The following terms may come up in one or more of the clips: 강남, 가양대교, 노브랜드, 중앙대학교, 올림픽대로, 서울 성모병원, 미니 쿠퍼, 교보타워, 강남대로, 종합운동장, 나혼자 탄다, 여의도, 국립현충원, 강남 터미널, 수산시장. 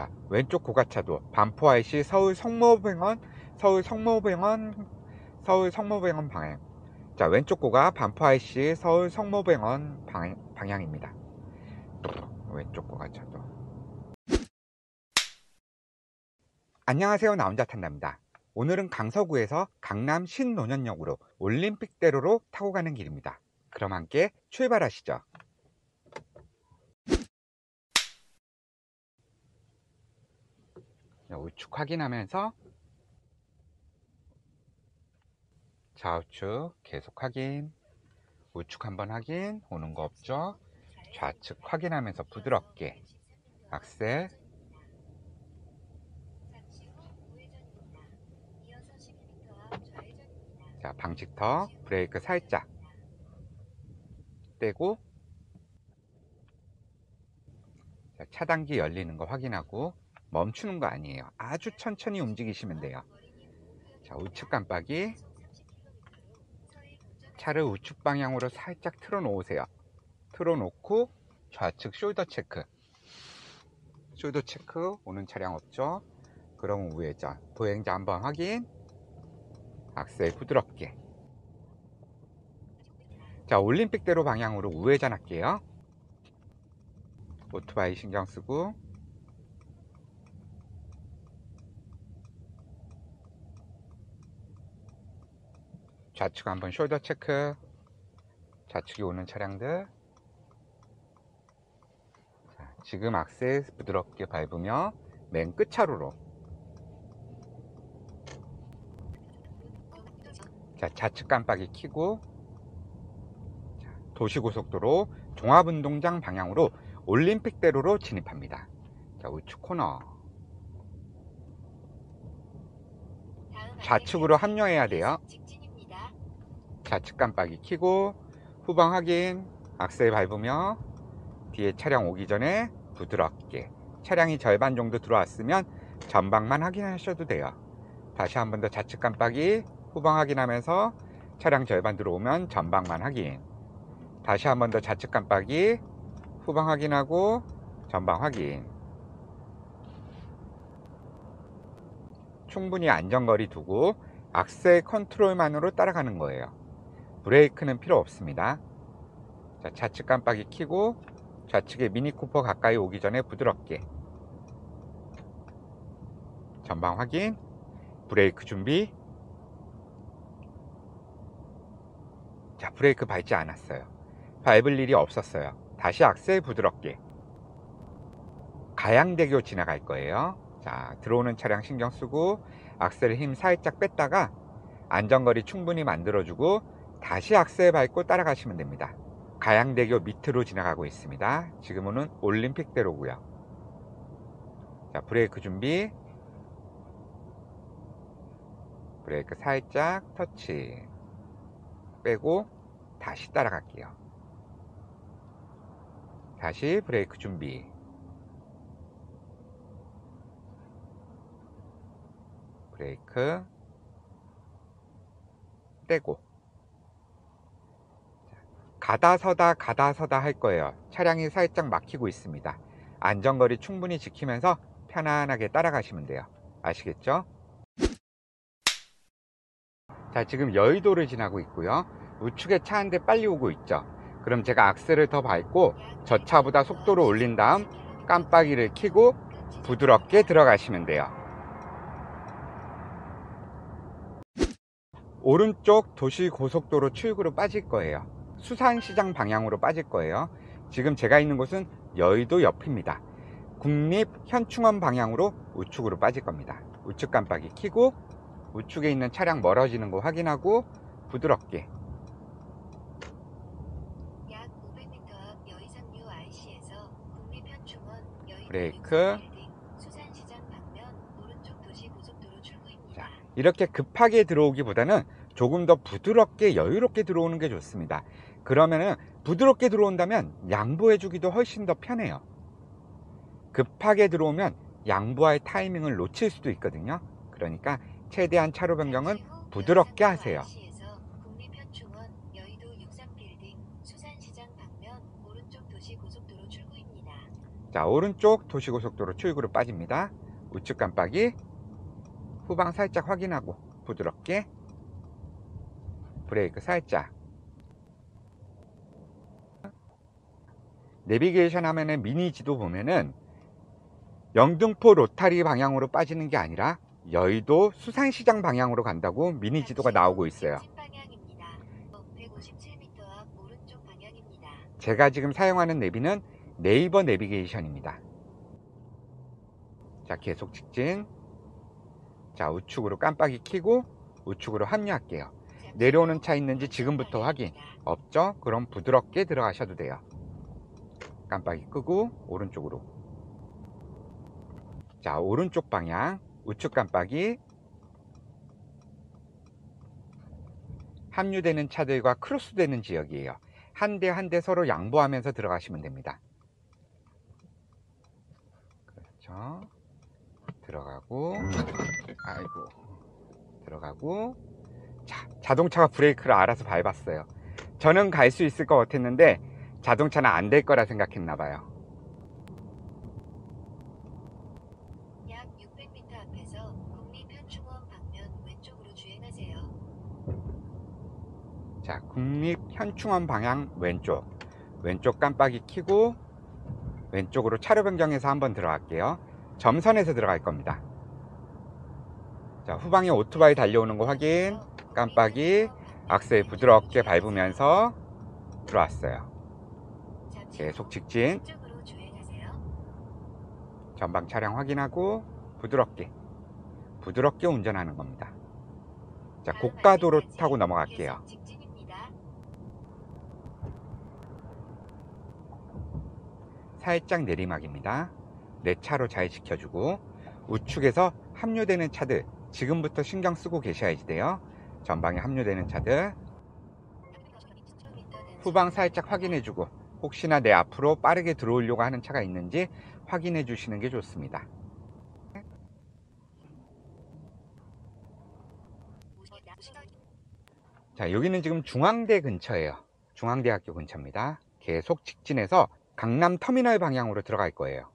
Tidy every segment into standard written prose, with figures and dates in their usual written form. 고가차, 왼쪽 고가차도 반포IC 서울 성모병원 방향. 자, 왼쪽 고가 반포IC 서울 성모병원 방향입니다. 왼쪽 고가차도. 안녕하세요, 나혼자 탄다입니다. 오늘은 강서구에서 강남 신논현역으로 올림픽대로로 타고 가는 길입니다. 그럼 함께 출발하시죠. 우측 확인하면서 좌우측 계속 확인, 우측 한번 확인, 오는 거 없죠? 좌측 확인하면서 부드럽게 악셀, 자 방지턱 브레이크 살짝 떼고, 자, 차단기 열리는 거 확인하고 멈추는 거 아니에요. 아주 천천히 움직이시면 돼요. 자, 우측 깜빡이. 차를 우측 방향으로 살짝 틀어놓으세요. 틀어놓고 좌측 숄더 체크. 숄더 체크, 오는 차량 없죠? 그럼 우회전. 보행자 한번 확인. 악셀 부드럽게. 자, 올림픽대로 방향으로 우회전 할게요. 오토바이 신경 쓰고. 좌측 한번 숄더 체크, 좌측이 오는 차량들. 자, 지금 악셀 부드럽게 밟으며 맨 끝 차로로. 자, 좌측 깜빡이 켜고 도시고속도로 종합운동장 방향으로 올림픽대로로 진입합니다. 자, 우측 코너. 좌측으로 합류해야 돼요. 좌측 깜빡이 켜고 후방 확인, 악셀 밟으며 뒤에 차량 오기 전에 부드럽게, 차량이 절반 정도 들어왔으면 전방만 확인하셔도 돼요. 다시 한 번 더 좌측 깜빡이, 후방 확인하면서 차량 절반 들어오면 전방만 확인, 다시 한 번 더 좌측 깜빡이, 후방 확인하고 전방 확인. 충분히 안전거리 두고 악셀 컨트롤만으로 따라가는 거예요. 브레이크는 필요 없습니다. 자, 좌측 깜빡이 켜고 좌측에 미니 쿠퍼 가까이 오기 전에 부드럽게 전방 확인, 브레이크 준비. 자, 브레이크 밟지 않았어요. 밟을 일이 없었어요. 다시 악셀 부드럽게. 가양대교 지나갈 거예요. 자, 들어오는 차량 신경 쓰고 악셀 힘 살짝 뺐다가 안전거리 충분히 만들어주고 다시 악셀 밟고 따라가시면 됩니다. 가양대교 밑으로 지나가고 있습니다. 지금은 올림픽대로고요. 자, 브레이크 준비. 브레이크 살짝 터치 빼고 다시 따라갈게요. 다시 브레이크 준비. 브레이크 떼고. 가다 서다 할 거예요. 차량이 살짝 막히고 있습니다. 안전거리 충분히 지키면서 편안하게 따라가시면 돼요. 아시겠죠? 자, 지금 여의도를 지나고 있고요. 우측에 차 한 대 빨리 오고 있죠. 그럼 제가 악셀을 더 밟고 저 차보다 속도를 올린 다음 깜빡이를 켜고 부드럽게 들어가시면 돼요. 오른쪽 도시고속도로 출구로 빠질 거예요. 수산시장 방향으로 빠질 거예요. 지금 제가 있는 곳은 여의도 옆입니다. 국립현충원 방향으로 우측으로 빠질 겁니다. 우측 깜빡이 켜고 우측에 있는 차량 멀어지는 거 확인하고 부드럽게. 약 500m 여의상류 IC에서 국립현충원 여의도 브레이크. 수산시장 방면 오른쪽 도시고속도로 출구입니다. 자, 이렇게 급하게 들어오기보다는 조금 더 부드럽게 여유롭게 들어오는 게 좋습니다. 그러면은 부드럽게 들어온다면 양보해주기도 훨씬 더 편해요. 급하게 들어오면 양보할 타이밍을 놓칠 수도 있거든요. 그러니까 최대한 차로 변경은 부드럽게 하세요. 자, 오른쪽 도시고속도로 출구로 빠집니다. 우측 깜빡이, 후방 살짝 확인하고 부드럽게 브레이크 살짝. 내비게이션 화면에 미니 지도 보면은 영등포 로타리 방향으로 빠지는 게 아니라 여의도 수산시장 방향으로 간다고 미니 지도가 나오고 있어요. 제가 지금 사용하는 내비는 네이버 내비게이션입니다. 자, 계속 직진. 자, 우측으로 깜빡이 켜고 우측으로 합류할게요. 내려오는 차 있는지 지금부터 확인. 없죠? 그럼 부드럽게 들어가셔도 돼요. 깜빡이 끄고 오른쪽으로. 자, 오른쪽 방향 우측 깜빡이. 합류되는 차들과 크로스되는 지역이에요. 한 대 한 대 서로 양보하면서 들어가시면 됩니다. 그렇죠. 들어가고, 아이고, 들어가고. 자, 자동차가 브레이크를 알아서 밟았어요. 저는 갈 수 있을 것 같았는데 자동차는 안 될 거라 생각했나 봐요. 약 600m 앞에서 국립현충원 방면 왼쪽으로 주행하세요. 자, 국립현충원 방향 왼쪽. 왼쪽 깜빡이 켜고 왼쪽으로 차로 변경해서 한번 들어갈게요. 점선에서 들어갈 겁니다. 자, 후방에 오토바이 달려오는 거 확인. 깜빡이, 악셀 부드럽게 밟으면서 들어왔어요. 계속 직진. 전방 차량 확인하고 부드럽게 부드럽게 운전하는 겁니다. 자, 고가도로 타고 넘어갈게요. 살짝 내리막입니다. 내 차로 잘 지켜주고 우측에서 합류되는 차들 지금부터 신경 쓰고 계셔야지 돼요. 전방에 합류되는 차들 후방 살짝 확인해주고 혹시나 내 앞으로 빠르게 들어오려고 하는 차가 있는지 확인해 주시는 게 좋습니다. 자, 여기는 지금 중앙대 근처예요. 중앙대학교 근처입니다. 계속 직진해서 강남 터미널 방향으로 들어갈 거예요.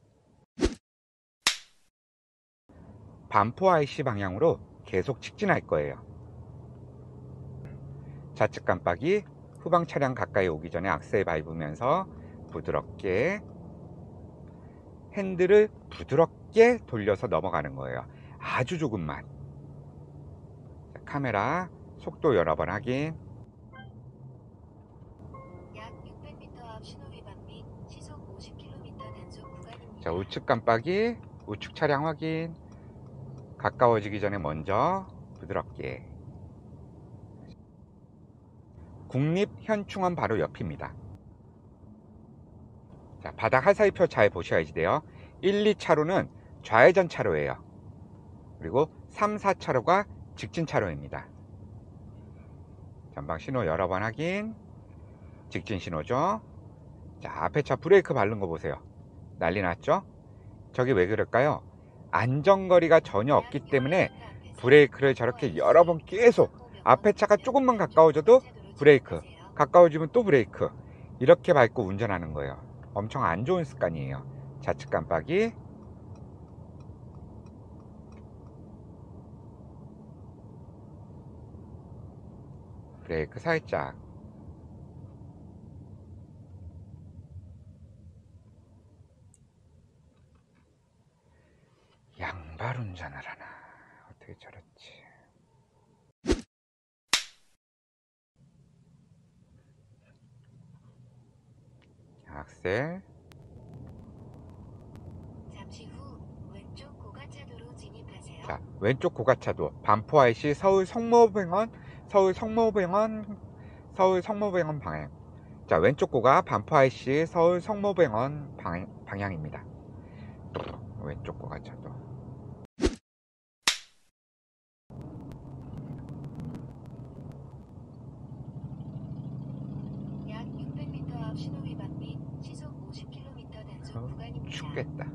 반포IC 방향으로 계속 직진할 거예요. 좌측 깜빡이, 후방 차량 가까이 오기 전에 악셀 밟으면서 부드럽게 핸들을 부드럽게 돌려서 넘어가는 거예요. 아주 조금만. 자, 카메라 속도 여러 번 확인. 약 600m 앞 신호 위반 및 시속 50km 단속 구간입니다. 자, 우측 깜빡이, 우측 차량 확인. 가까워지기 전에 먼저 부드럽게. 국립현충원 바로 옆입니다. 자, 바닥 하사이표 잘 보셔야지 돼요. 1, 2차로는 좌회전 차로예요. 그리고 3, 4차로가 직진 차로입니다. 전방 신호 여러 번 확인. 직진 신호죠. 자, 앞에 차 브레이크 밟는 거 보세요. 난리 났죠? 저게 왜 그럴까요? 안전거리가 전혀 없기 때문에 브레이크를 저렇게 여러 번 계속 앞에 차가 조금만 가까워져도 브레이크, 가까워지면 또 브레이크, 이렇게 밟고 운전하는 거예요. 엄청 안 좋은 습관이에요. 좌측 깜빡이. 브레이크 살짝. 양발 운전을 하나. 어떻게 저렇지. 악셀. 잠시 후 왼쪽 고가차도로 진입하세요. 자, 왼쪽 고가차도 반포IC 서울 성모병원 방향. 자, 왼쪽 고가 반포IC 서울 성모병원 방향입니다. 왼쪽 고가차도. 약 600m 앞 신호 위반 및 시속 50km 단속 구간입니다. 춥겠다.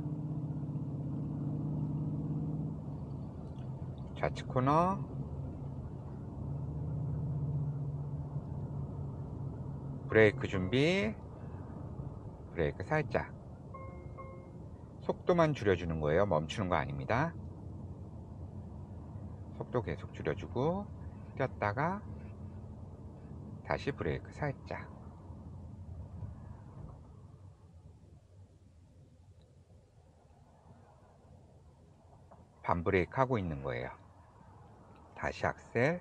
좌측 코너. 브레이크 준비. 브레이크 살짝. 속도만 줄여주는 거예요. 멈추는 거 아닙니다. 속도 계속 줄여주고 뛰었다가 다시 브레이크 살짝. 반브레이크 하고 있는 거예요. 다시 악셀.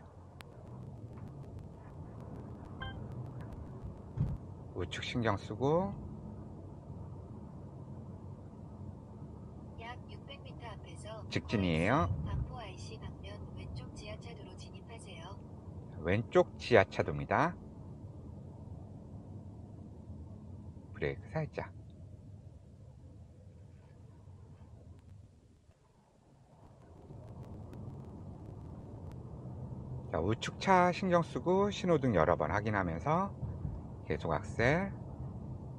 우측 신경 쓰고 약 600m 앞에서 직진이에요. 반포IC 방면 왼쪽 지하차도로 진입하세요. 왼쪽 지하차도입니다. 브레이크 살짝. 자, 우측차 신경 쓰고 신호등 여러 번 확인하면서 계속 악셀,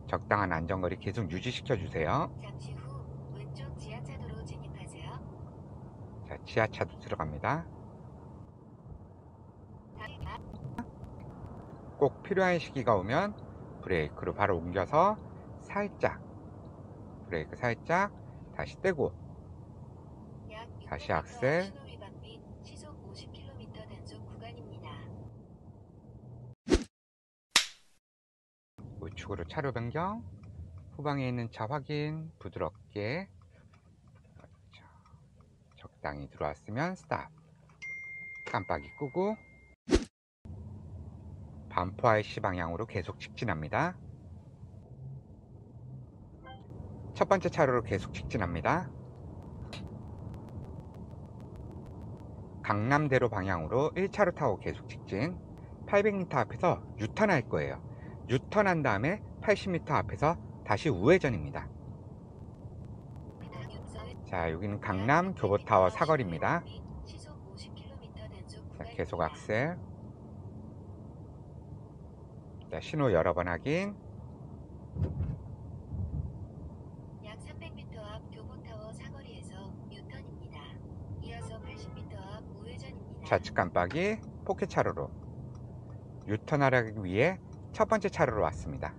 적당한 안전거리 계속 유지시켜 주세요. 잠시 후 왼쪽 지하차도로 진입하세요. 자, 지하차도 들어갑니다. 꼭 필요한 시기가 오면 브레이크로 바로 옮겨서 살짝, 브레이크 살짝, 다시 떼고, 다시 악셀. 우측으로 차로 변경, 후방에 있는 차 확인, 부드럽게 적당히 들어왔으면 스탑, 깜빡이 끄고 반포IC 방향으로 계속 직진합니다. 첫 번째 차로로 계속 직진합니다. 강남대로 방향으로 1차로 타고 계속 직진. 800m 앞에서 유턴할 거예요. 유턴한 다음에 80m 앞에서 다시 우회전입니다. 자, 여기는 강남 교보타워 사거리입니다. 자, 계속 악셀. 자, 신호 여러 번 확인. 약 300m 앞 교보타워 사거리에서 유턴입니다. 이어서 80m 앞 우회전입니다. 좌측 깜빡이, 포켓 차로로 유턴하기 위해 첫 번째 차로로 왔습니다.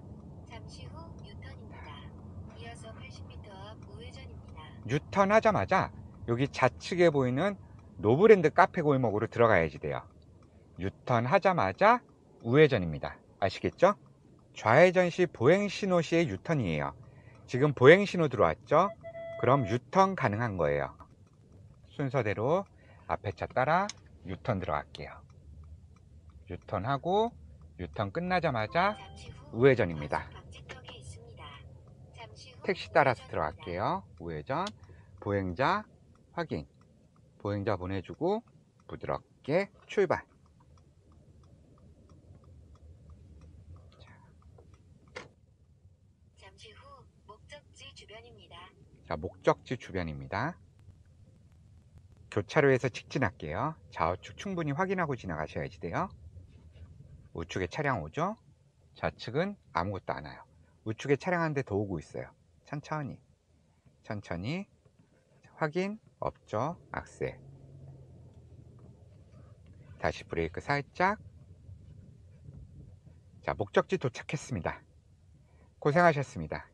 잠시 후 유턴입니다. 이어서 80m 앞 우회전입니다. 유턴하자마자 여기 좌측에 보이는 노브랜드 카페 골목으로 들어가야지 돼요. 유턴하자마자 우회전입니다. 아시겠죠? 좌회전 시 보행신호 시의 유턴이에요. 지금 보행신호 들어왔죠? 그럼 유턴 가능한 거예요. 순서대로 앞에 차 따라 유턴 들어갈게요. 유턴하고 유턴 끝나자마자 우회전입니다. 택시 따라서 들어갈게요. 우회전, 보행자 확인, 보행자 보내주고 부드럽게 출발. 잠시 후 목적지 주변입니다. 자, 목적지 주변입니다. 교차로에서 직진할게요. 좌우측 충분히 확인하고 지나가셔야지 돼요. 우측에 차량 오죠? 좌측은 아무것도 안 와요. 우측에 차량 한 대 더 오고 있어요. 천천히 천천히. 확인 없죠? 악셀. 다시 브레이크 살짝. 자, 목적지 도착했습니다. 고생하셨습니다.